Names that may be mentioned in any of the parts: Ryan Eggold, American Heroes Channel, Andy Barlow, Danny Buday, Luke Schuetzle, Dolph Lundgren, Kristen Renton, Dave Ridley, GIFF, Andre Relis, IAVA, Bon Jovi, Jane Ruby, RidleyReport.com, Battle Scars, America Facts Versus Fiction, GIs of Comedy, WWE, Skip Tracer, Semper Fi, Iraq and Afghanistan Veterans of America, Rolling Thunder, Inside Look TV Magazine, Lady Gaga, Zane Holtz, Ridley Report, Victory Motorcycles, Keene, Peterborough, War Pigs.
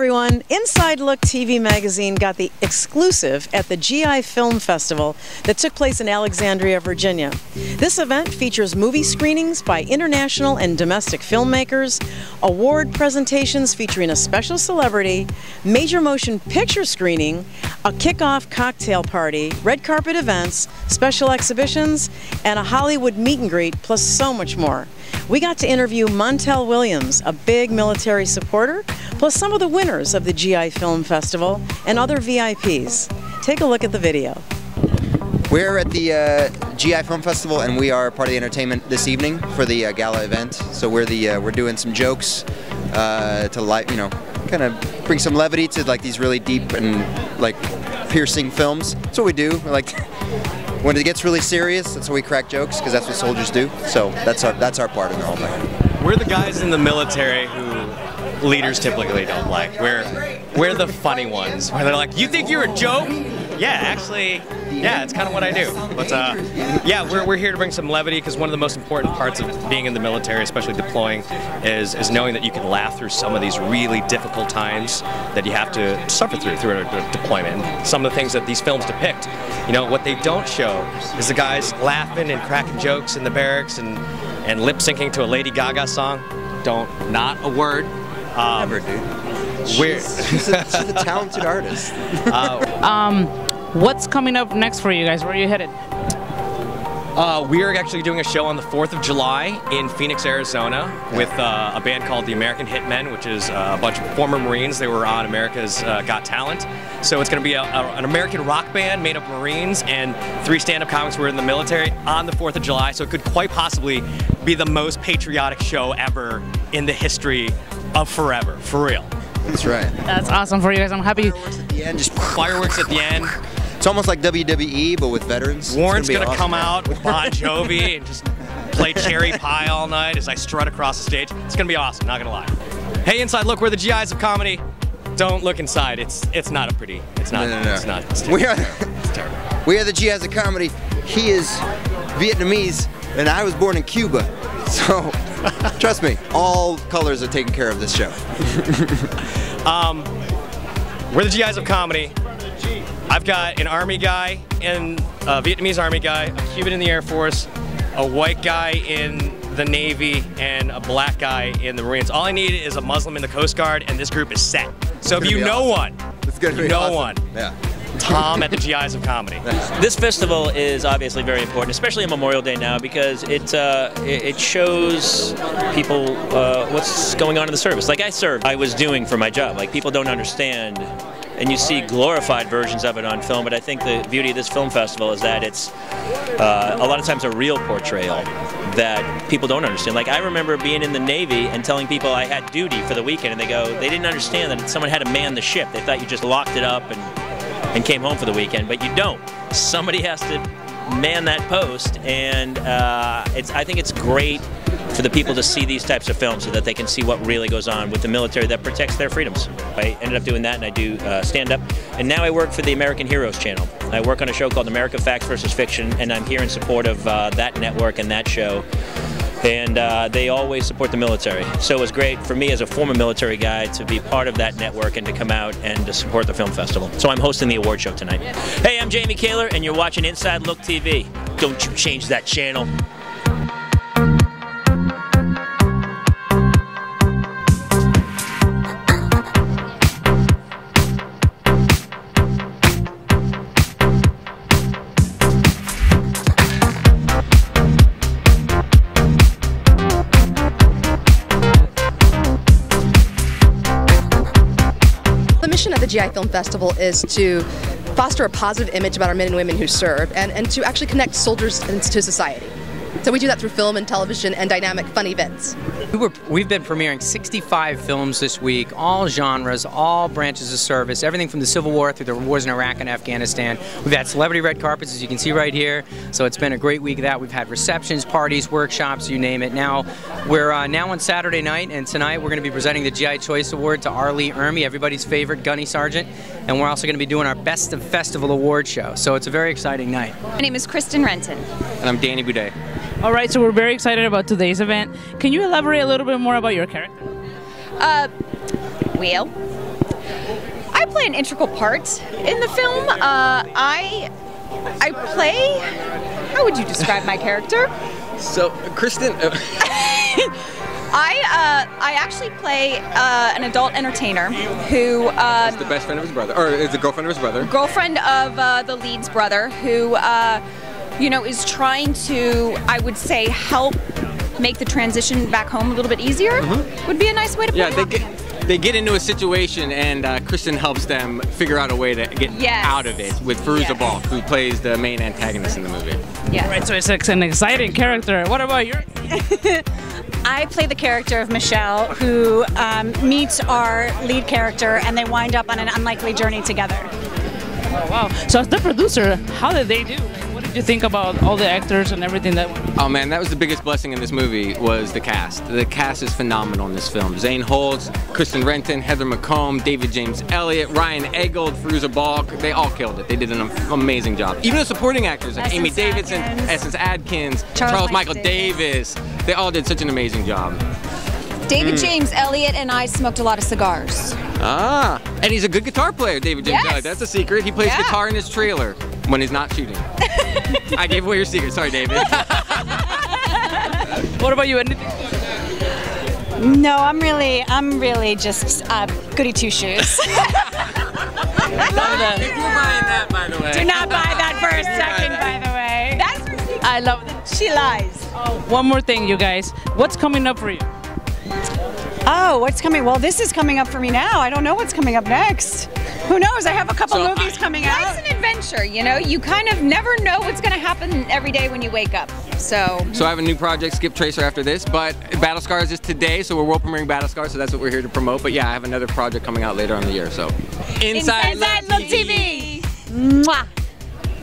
everyone. Inside Look TV Magazine got the exclusive at the GI Film Festival that took place in Alexandria, Virginia. This event features movie screenings by international and domestic filmmakers, award presentations featuring a special celebrity, major motion picture screening, a kickoff cocktail party, red carpet events, special exhibitions, and a Hollywood meet and greet, plus so much more. We got to interview Montel Williams, a big military supporter, plus some of the winners of the GI Film Festival and other VIPs. Take a look at the video. We're at the GI Film Festival, and we are part of the entertainment this evening for the gala event. So we're doing some jokes to kind of bring some levity to these really deep and piercing films. That's what we do. We're when it gets really serious, that's when we crack jokes, because that's what soldiers do. So that's our part in the whole thing. We're the guys in the military who leaders typically don't like. We're the funny ones. Where they're like, you think you're a joke? Yeah, actually, yeah, it's kind of what I do. But yeah, we're here to bring some levity, because one of the most important parts of being in the military, especially deploying, is knowing that you can laugh through some of these really difficult times that you have to suffer through a deployment. And some of the things that these films depict, what they don't show is the guys laughing and cracking jokes in the barracks and lip syncing to a Lady Gaga song. Not a word. Never, dude. She's a talented artist. What's coming up next for you guys? Where are you headed? We are actually doing a show on the 4th of July in Phoenix, Arizona with a band called the American Hitmen, which is a bunch of former Marines. They were on America's Got Talent. So it's going to be an American rock band made up of Marines and 3 stand-up comics who were in the military on the 4th of July. So it could quite possibly be the most patriotic show ever in the history of forever, for real. That's right. That's awesome for you guys. I'm happy. Fireworks at the end. Just fireworks at the end. It's almost like WWE, but with veterans. Warren's gonna come out with Bon Jovi and just play Cherry Pie all night as I strut across the stage. It's gonna be awesome, not gonna lie. Hey, Inside Look, we're the GIs of comedy. Don't look inside. It's not a pretty. It's not. No. It's not. It's terrible. It's terrible. We are the GIs of comedy. He is Vietnamese, and I was born in Cuba. So, trust me, all colors are taken care of this show. We're the GIs of comedy. I've got an Army guy, a Vietnamese Army guy, a Cuban in the Air Force, a white guy in the Navy, and a black guy in the Marines. All I need is a Muslim in the Coast Guard, and this group is set. So if you know one, you know one. Yeah. Tom at the GIs of Comedy. This festival is obviously very important, especially on Memorial Day now, because it shows people what's going on in the service. Like I served, I was doing for my job. Like people don't understand, and you see glorified versions of it on film. But I think the beauty of this film festival is that it's a lot of times a real portrayal that people don't understand. Like I remember being in the Navy and telling people I had duty for the weekend, and they didn't understand that someone had to man the ship. They thought you just locked it up and came home for the weekend, but you don't. Somebody has to man that post, and I think it's great for the people to see these types of films so that they can see what really goes on with the military that protects their freedoms. I ended up doing that, and I do stand-up, and now I work for the American Heroes Channel. I work on a show called America Facts Versus Fiction, and I'm here in support of that network and that show. And they always support the military. So it was great for me as a former military guy to be part of that network and to come out and to support the film festival. So I'm hosting the award show tonight. Hey, I'm Jamie Kaler, and you're watching Inside Look TV. Don't you change that channel. GI Film Festival is to foster a positive image about our men and women who serve and to actually connect soldiers to society. So we do that through film and television and dynamic, fun events. We've been premiering 65 films this week, all genres, all branches of service, everything from the Civil War through the wars in Iraq and Afghanistan. We've had celebrity red carpets, as you can see right here, so it's been a great week of that. We've had receptions, parties, workshops, you name it. Now, we're now on Saturday night, and tonight we're going to be presenting the GI Choice Award to R. Lee Ermey, everybody's favorite gunny sergeant, and we're also going to be doing our Best of Festival award show, so it's a very exciting night. My name is Kristen Renton. And I'm Danny Buday. All right, so we're very excited about today's event. Can you elaborate a little bit more about your character? Well, I play an integral part in the film. I play, how would you describe my character? So, Kristen... I actually play an adult entertainer who... is the best friend of his brother, or is the girlfriend of his brother. Girlfriend of the lead's brother, who, you know, is trying to, I would say, help make the transition back home a little bit easier. Mm-hmm. Would be a nice way to put it. Yeah, they get into a situation, and Kristen helps them figure out a way to get out of it with Fairuza Balk, who plays the main antagonist in the movie. Yeah. Right, so it's an exciting character. What about your... I play the character of Michelle, who meets our lead character, and they wind up on an unlikely journey together. Oh, wow. So as the producer, how did they do? What did you think about all the actors and everything that went? Oh man, that was the biggest blessing in this movie, was the cast. The cast is phenomenal in this film. Zane Holtz, Kristen Renton, Heather McComb, David James Elliott, Ryan Eggold, Fairuza Balk, they all killed it. They did an amazing job. Even the supporting actors like Amy Davidson, Essence Adkins, Charles Michael Davis, they all did such an amazing job. David James Elliott and I smoked a lot of cigars. Ah, and he's a good guitar player, David James Elliott. That's a secret. He plays guitar in his trailer when he's not shooting. I gave away your secret. Sorry, David. What about you? Anything? No, I'm really just goody two-shoes. If you're buying that, by the way. Do not buy that for a second, by the way. That's her secret. I love that. She lies. Oh, one more thing, you guys. What's coming up for you? Oh, what's coming? Well, this is coming up for me now. I don't know what's coming up next. Who knows? I have a couple movies coming out. Life's an adventure, you know? You kind of never know what's going to happen every day when you wake up. So I have a new project, Skip Tracer, after this, but Battle Scars is today, so we're world premiering Battle Scars, so that's what we're here to promote. But yeah, I have another project coming out later on the year, so. Inside Look TV! Mwah!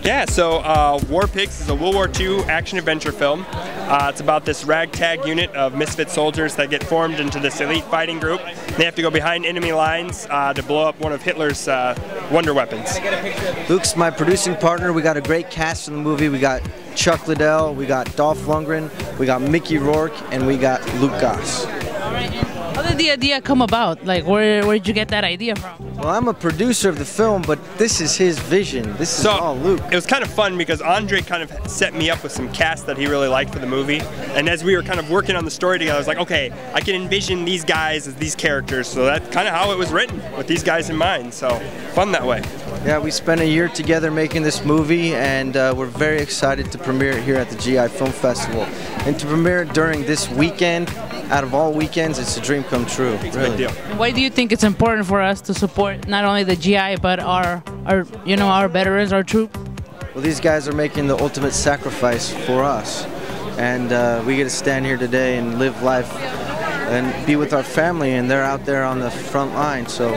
Yeah, so War Pigs is a World War II action-adventure film. It's about this ragtag unit of misfit soldiers that get formed into this elite fighting group. They have to go behind enemy lines to blow up one of Hitler's wonder weapons. Luke's my producing partner. We got a great cast in the movie. We got Chuck Liddell, we got Dolph Lundgren, we got Mickey Rourke, and we got Luke Goss. How did the idea come about? Like, where did you get that idea from? Well, I'm a producer of the film, but this is his vision. This is all Luke. It was kind of fun because Andre kind of set me up with some cast that he really liked for the movie. And as we were kind of working on the story together, I was like, okay, I can envision these guys as these characters. So that's kind of how it was written, with these guys in mind. So fun that way. Yeah, we spent a year together making this movie, and we're very excited to premiere it here at the GI Film Festival. And to premiere it during this weekend, out of all weekends, it's a dream come true. It's a big deal. Why do you think it's important for us to support not only the GI but our veterans, our troops? Well, these guys are making the ultimate sacrifice for us, and we get to stand here today and live life and be with our family, and they're out there on the front line. So,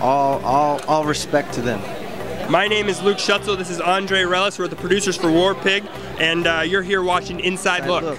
all respect to them. My name is Luke Schuetzle. This is Andre Relis. We're the producers for War Pig, and you're here watching Inside Look.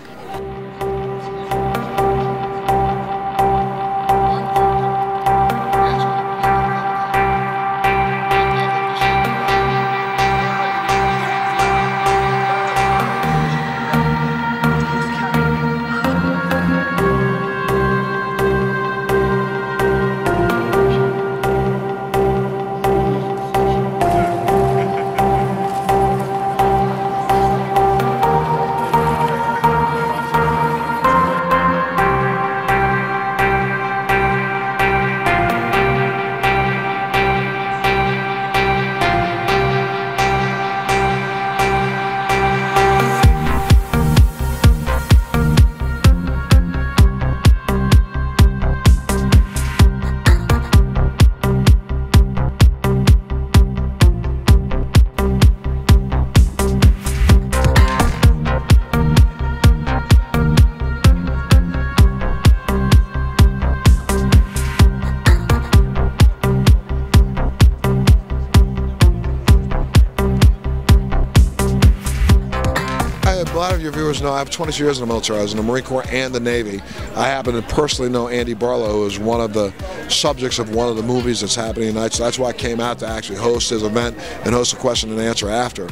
No, I have 22 years in the military. I was in the Marine Corps and the Navy. I happen to personally know Andy Barlow, who is one of the subjects of one of the movies that's happening tonight. So that's why I came out to actually host his event and host a question and answer after.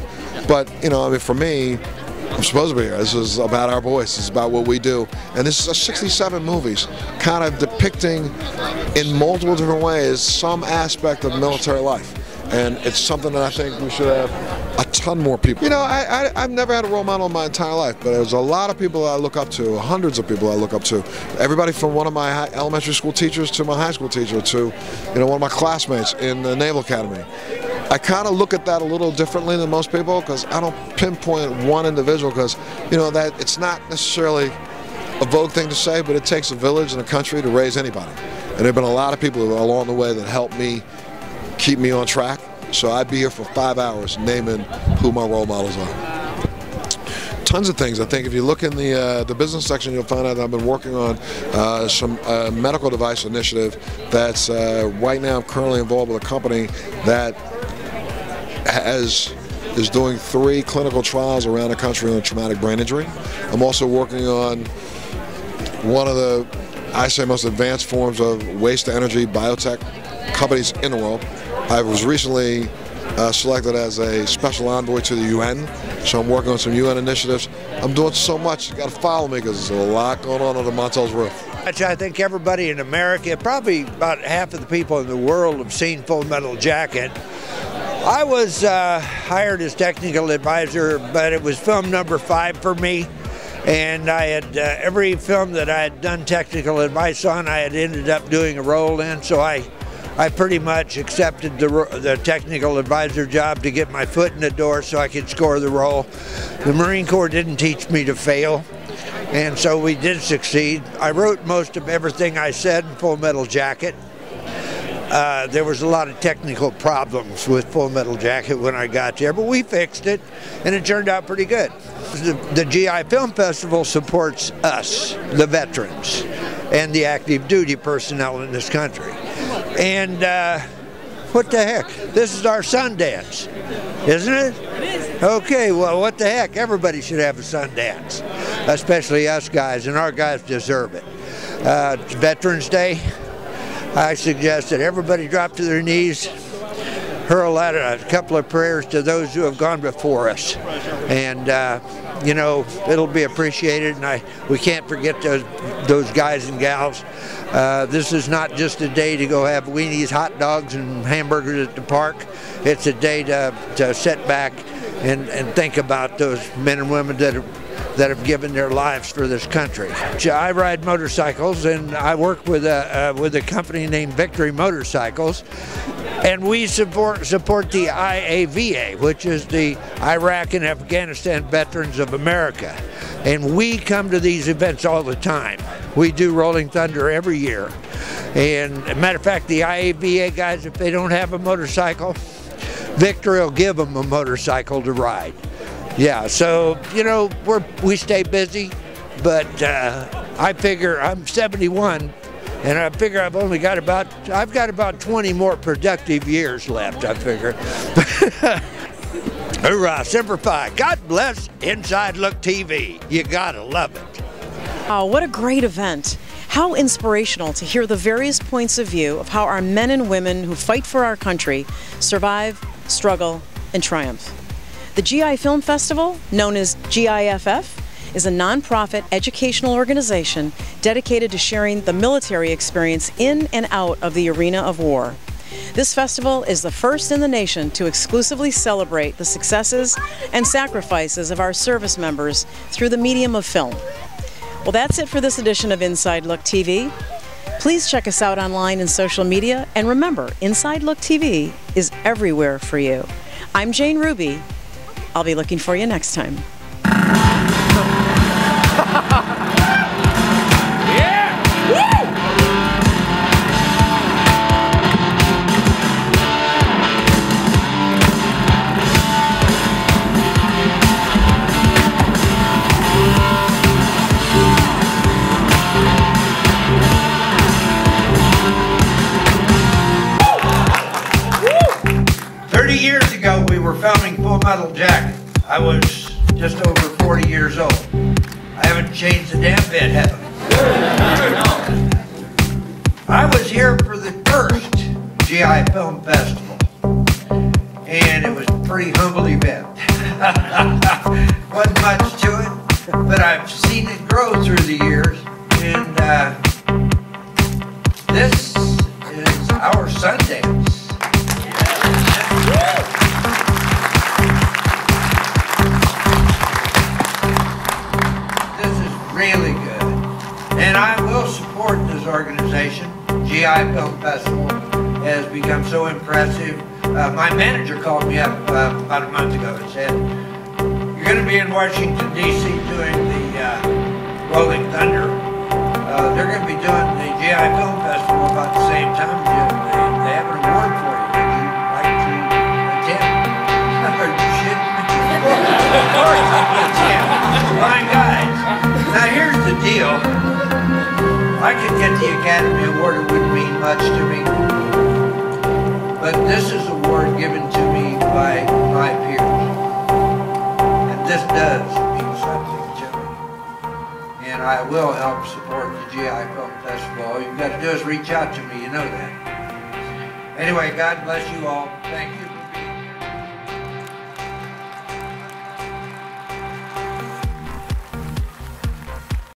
But, you know, I mean, for me, I'm supposed to be here. This is about our voice. It's about what we do. And this is a 67 movies, kind of depicting in multiple different ways some aspect of military life. And it's something that I think we should have a ton more people. You know, I've never had a role model in my entire life, but there's a lot of people I look up to, hundreds of people I look up to. Everybody from one of my elementary school teachers to my high school teacher to, you know, one of my classmates in the Naval Academy. I kind of look at that a little differently than most people because I don't pinpoint one individual because, you know, that it's not necessarily a vogue thing to say, but it takes a village and a country to raise anybody. And there have been a lot of people along the way that helped me keep me on track, so I'd be here for 5 hours naming who my role models are. Tons of things. I think if you look in the business section, you'll find out that I've been working on some medical device initiative that's right now I'm currently involved with a company that is doing 3 clinical trials around the country on traumatic brain injury. I'm also working on one of the, I say, most advanced forms of waste-to-energy biotech companies in the world. I was recently selected as a special envoy to the UN, so I'm working on some UN initiatives. I'm doing so much, you got to follow me because there's a lot going on under Montel's roof. I think everybody in America, probably about half of the people in the world, have seen Full Metal Jacket. I was hired as technical advisor, but it was film number 5 for me. And I had every film that I had done technical advice on, I had ended up doing a role in, so I pretty much accepted the technical advisor job to get my foot in the door so I could score the role. The Marine Corps didn't teach me to fail, and so we did succeed. I wrote most of everything I said in Full Metal Jacket. There was a lot of technical problems with Full Metal Jacket when I got there, but we fixed it, and it turned out pretty good. The GI Film Festival supports us, the veterans, and the active duty personnel in this country. And what the heck, this is our Sundance, isn't it? It is. Okay, well, what the heck, everybody should have a Sundance, especially us guys, and our guys deserve it. It's Veterans Day. I suggest that everybody drop to their knees, hurl out a couple of prayers to those who have gone before us. And, you know, it'll be appreciated, and we can't forget those guys and gals. This is not just a day to go have weenies, hot dogs, and hamburgers at the park. It's a day to sit back and think about those men and women that have given their lives for this country. I ride motorcycles, and I work with a company named Victory Motorcycles, and we support the IAVA, which is the Iraq and Afghanistan Veterans of America. And we come to these events all the time. We do Rolling Thunder every year. And as a matter of fact, the IAVA guys, if they don't have a motorcycle, Victory will give them a motorcycle to ride. Yeah, so, you know, we stay busy, but I figure I'm 71, and I figure I've got about 20 more productive years left, I figure. Hoorah, Semper Fi. God bless Inside Look TV. You gotta love it. Oh, what a great event. How inspirational to hear the various points of view of how our men and women who fight for our country survive, struggle, and triumph. The GI Film Festival, known as GIFF, is a nonprofit educational organization dedicated to sharing the military experience in and out of the arena of war. This festival is the first in the nation to exclusively celebrate the successes and sacrifices of our service members through the medium of film. Well, that's it for this edition of Inside Look TV. Please check us out online and social media, and remember, Inside Look TV is everywhere for you. I'm Jane Ruby. I'll be looking for you next time. Founding Full Metal Jacket. I was just over 40 years old. I haven't changed a damn bit, have I? I was here for the first GI Film Festival, and it was a pretty humble event. Wasn't much to it. I've seen it grow through the years, and this is our Sundance. This is really good, and I will support this organization. GI Film Festival has become so impressive. My manager called me up about a month ago and said, "You're going to be in Washington, D.C. doing the Rolling Thunder. They're going to be doing the GI Film Festival about the same time as you. They have an award for you. Would you like to attend?" I heard you shit. Of course I can attend. My guys. Now here's the deal. I could get the Academy Award. It wouldn't mean much to me. But this is an award given to me by my peers. This does mean something to me, and I will help support the GI Film Festival. All you've got to do is reach out to me, you know that. Anyway, God bless you all. Thank you.